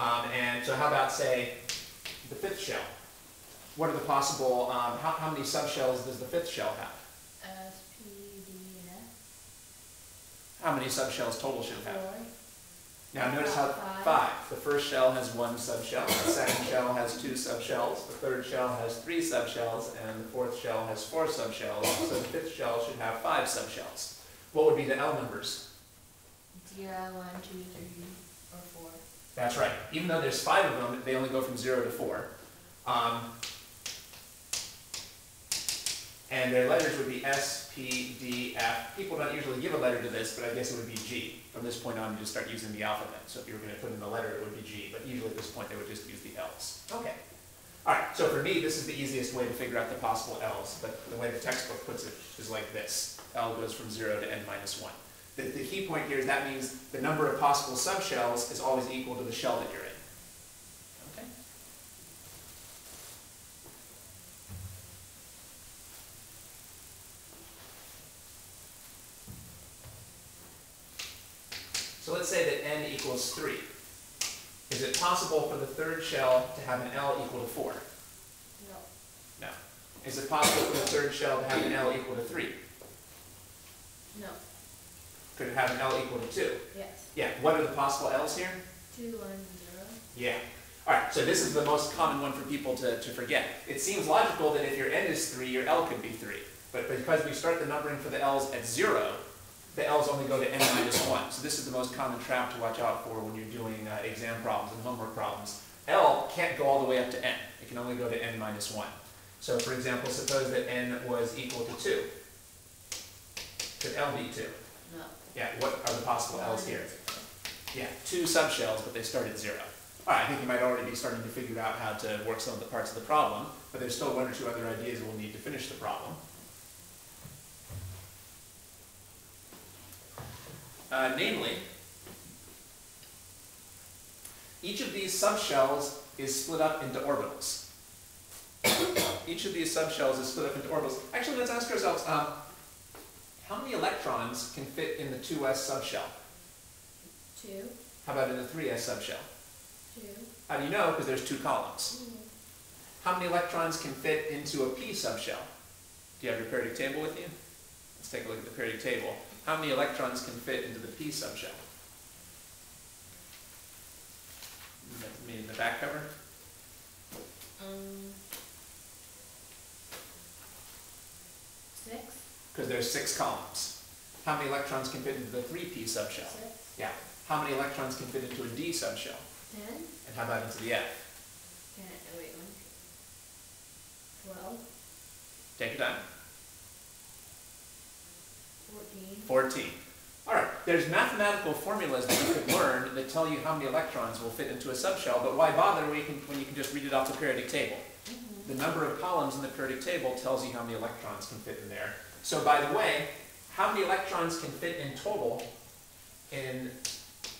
And so how about, say, the fifth shell? What are the possible, how many subshells does the fifth shell have? S, P, D, and F. How many subshells total should it have? Four. Now notice how five. The first shell has one subshell, the second shell has two subshells, the third shell has three subshells, and the fourth shell has four subshells, so the fifth shell should have five subshells. What would be the L numbers? 0, 1, 2, 3, or 4. That's right. Even though there's five of them, they only go from 0 to 4. And their letters would be S, P, D, F. People don't usually give a letter to this, but I guess it would be G. From this point on, you just start using the alphabet. So if you were going to put in the letter, it would be G. But usually at this point, they would just use the L's. Okay. All right. So for me, this is the easiest way to figure out the possible L's. But the way the textbook puts it is like this. L goes from 0 to n minus 1. The key point here is that means the number of possible subshells is always equal to the shell that you're in. So let's say that n equals 3. Is it possible for the third shell to have an L equal to 4? No. No. Is it possible for the third shell to have an L equal to 3? No. Could it have an L equal to 2? Yes. Yeah. What are the possible L's here? 2, 1, 0. Yeah. All right. So this is the most common one for people to forget. It seems logical that if your n is 3, your L could be 3. But because we start the numbering for the L's at 0, the L's only go to n minus 1. So this is the most common trap to watch out for when you're doing exam problems and homework problems. L can't go all the way up to n. It can only go to n minus 1. So for example, suppose that n was equal to 2. Could L be 2? No. Yeah, what are the possible L's here? Yeah, 2 subshells, but they start at 0. All right, I think you might already be starting to figure out how to work some of the parts of the problem, but there's still one or two other ideas we'll need to finish the problem. Namely, each of these subshells is split up into orbitals. Each of these subshells is split up into orbitals. Actually, let's ask ourselves, how many electrons can fit in the 2s subshell? 2. How about in the 3s subshell? 2. How do you know? Because there's 2 columns. How many electrons can fit into a p subshell? Do you have your periodic table with you? Let's take a look at the periodic table. How many electrons can fit into the p subshell? You mean in the back cover? Six. Because there's 6 columns. How many electrons can fit into the 3p subshell? 6. Yeah. How many electrons can fit into a d subshell? 10. And how about into the f? 10. Oh, wait, 1. 12. Take your time. 14. All right, there's mathematical formulas that you could learn that tell you how many electrons will fit into a subshell, but why bother when you can just read it off the periodic table? The number of columns in the periodic table tells you how many electrons can fit in there. So by the way, how many electrons can fit in total in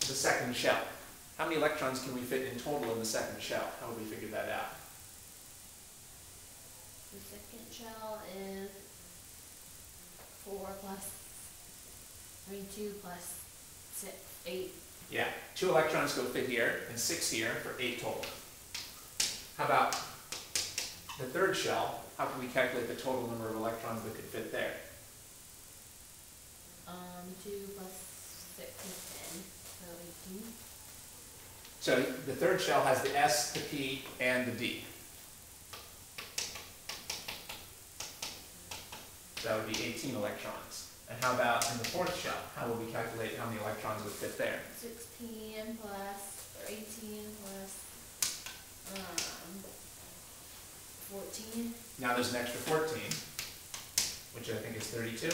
the second shell? How many electrons can we fit in total in the second shell? How would we figure that out? The second shell is 2 plus 6, 8. Yeah, 2 electrons go fit here and 6 here for 8 total. How about the third shell? How can we calculate the total number of electrons that could fit there? 2 plus 6 is 10, so 18. So the third shell has the S, the P, and the D. So that would be 18 electrons. And how about in the fourth shell? How will we calculate how many electrons would fit there? 16 plus, or 18 plus 14. Now there's an extra 14, which I think is 32.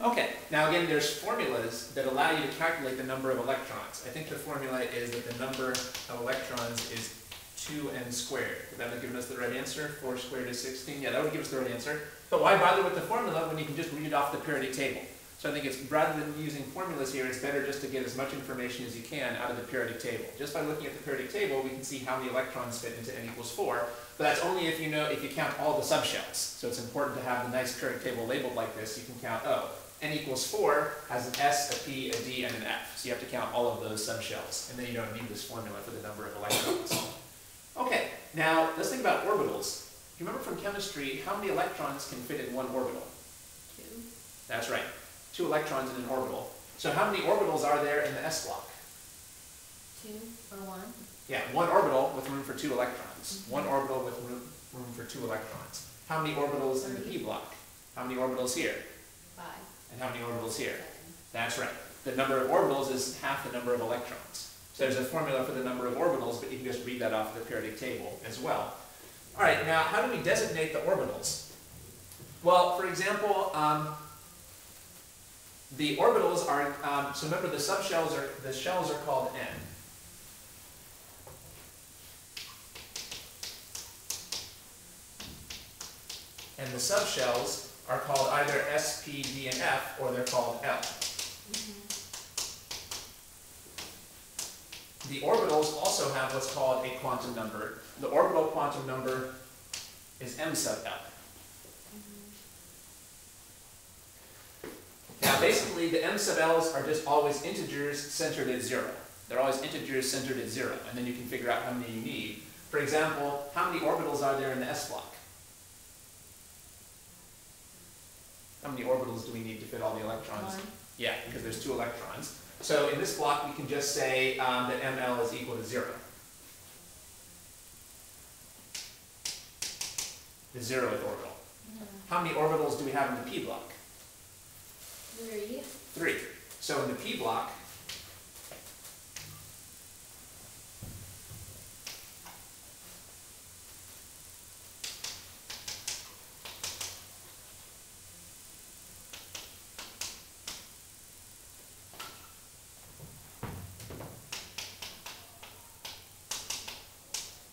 Okay, now again, there's formulas that allow you to calculate the number of electrons. I think the formula is that the number of electrons is 2n squared. Would that have given us the right answer? 4 squared is 16. Yeah, that would give us the right answer. But why bother with the formula when you can just read it off the periodic table? So I think it's, rather than using formulas here, it's better just to get as much information as you can out of the periodic table. Just by looking at the periodic table, we can see how many electrons fit into n equals 4. But that's only if you know, if you count all the subshells. So it's important to have a nice periodic table labeled like this. You can count, oh, n equals 4 has an S, a P, a D, and an F. So you have to count all of those subshells, and then you don't need this formula for the number of electrons. Okay, now let's think about orbitals. You remember from chemistry, how many electrons can fit in one orbital? 2. That's right, 2 electrons in an orbital. So how many orbitals are there in the S block? 2 or 1? Yeah, 1 orbital with room for 2 electrons. Mm-hmm. 1 orbital with room for 2 electrons. How many orbitals in the P block? How many orbitals here? 5. And how many orbitals here? 7. That's right. The number of orbitals is half the number of electrons. So there's a formula for the number of orbitals, but you can just read that off the periodic table as well. All right, now how do we designate the orbitals? Well, for example, the orbitals are, so remember the subshells are, the shells are called N. And the subshells are called either S, P, D, and F, or they're called L. Mm-hmm. The orbitals also have what's called a quantum number. The orbital quantum number is M sub L. Mm-hmm. Now basically the M sub L's are just always integers centered at 0. They're always integers centered at 0, and then you can figure out how many you need. For example, how many orbitals are there in the S block? How many orbitals do we need to fit all the electrons? 1. Yeah, because there's 2 electrons. So in this block, we can just say that ML is equal to 0. The 0th orbital. Yeah. How many orbitals do we have in the P block? 3. So in the P block,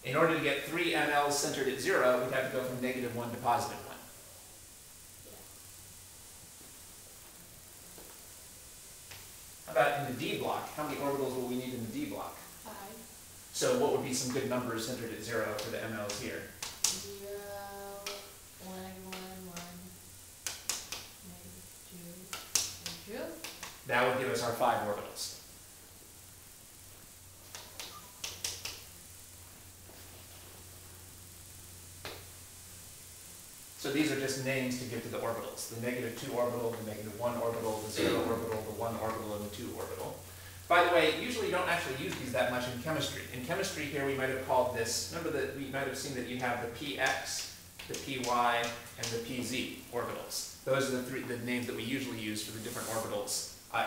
in order to get 3 MLs centered at 0, we'd have to go from -1 to +1. How about in the D block? How many orbitals will we need in the D block? 5. So what would be some good numbers centered at 0 for the MLs here? 0, 1, 1, 1, 2, 2. That would give us our 5 orbitals. So these are just names to give to the orbitals. The -2 orbital, the -1 orbital, the 0 orbital, the 1 orbital, and the 2 orbital. By the way, usually you don't actually use these that much in chemistry. In chemistry here we might have called this, remember that we might have seen that you have the px, the py, and the pz orbitals. Those are the names that we usually use for the different orbitals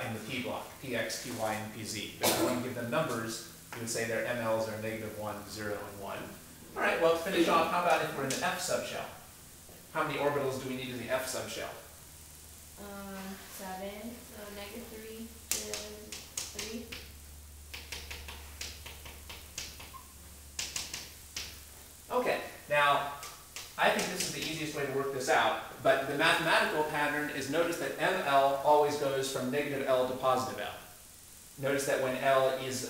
in the P block, px, py, and pz. But if you want to give them numbers, you would say their MLs are -1, 0, and 1. All right, well to finish off, how about if we're in the F subshell? How many orbitals do we need in the F subshell? 7. So -3, 0, 3. Okay. Now, I think this is the easiest way to work this out. But the mathematical pattern is notice that ML always goes from -L to +L. Notice that when L is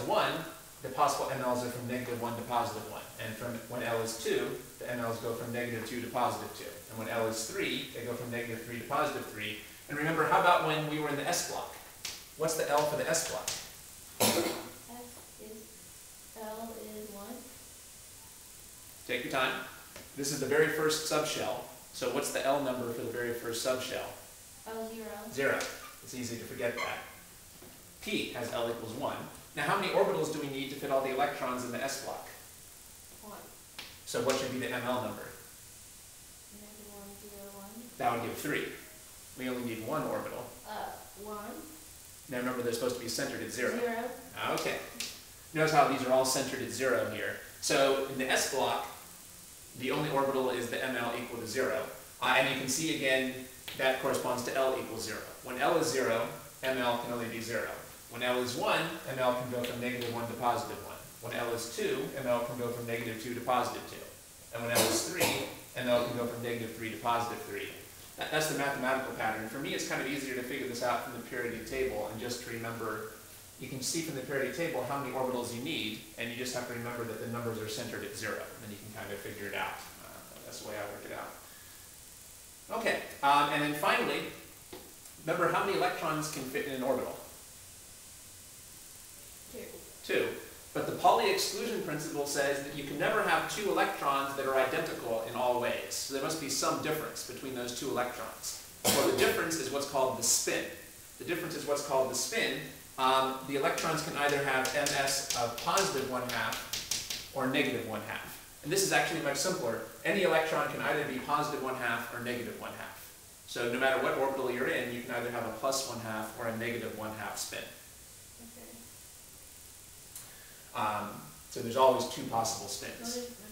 1, the possible MLs are from -1 to +1. And from when L is 2, the MLs go from -2 to +2. And when L is 3, they go from -3 to +3. And remember, how about when we were in the S block? What's the L for the S block? L is 1. Take your time. This is the very first subshell. So what's the L number for the very first subshell? L 0. It's easy to forget that. P has L equals 1. Now, how many orbitals do we need to fit all the electrons in the S block? 1. So what should be the ML number? -1, 0, 1. That would give 3. We only need 1 orbital. 1. Now remember, they're supposed to be centered at 0. 0. Okay. Notice how these are all centered at 0 here. So in the S block, the only orbital is the ML equal to 0. And you can see again, that corresponds to L equals 0. When L is 0, ML can only be 0. When L is 1, ML can go from -1 to +1. When L is 2, ML can go from -2 to +2. And when L is 3, ML can go from -3 to +3. That's the mathematical pattern. For me, it's kind of easier to figure this out from the periodic table, and just to remember, you can see from the periodic table how many orbitals you need, and you just have to remember that the numbers are centered at 0, and you can kind of figure it out. That's the way I work it out. Okay, and then finally, Remember, how many electrons can fit in an orbital? Two. But the Pauli exclusion principle says that you can never have two electrons that are identical in all ways. So there must be some difference between those two electrons. Well, the difference is what's called the spin. The difference is what's called the spin. The electrons can either have ms of positive 1/2 or negative 1/2. And this is actually much simpler. Any electron can either be positive 1/2 or negative 1/2. So no matter what orbital you're in, you can either have a plus 1/2 or a negative 1/2 spin. So there's always two possible spins.